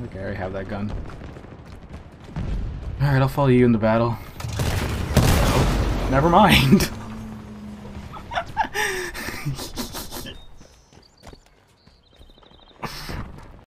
I think I already have that gun. Alright, I'll follow you in the battle. Oh, never mind.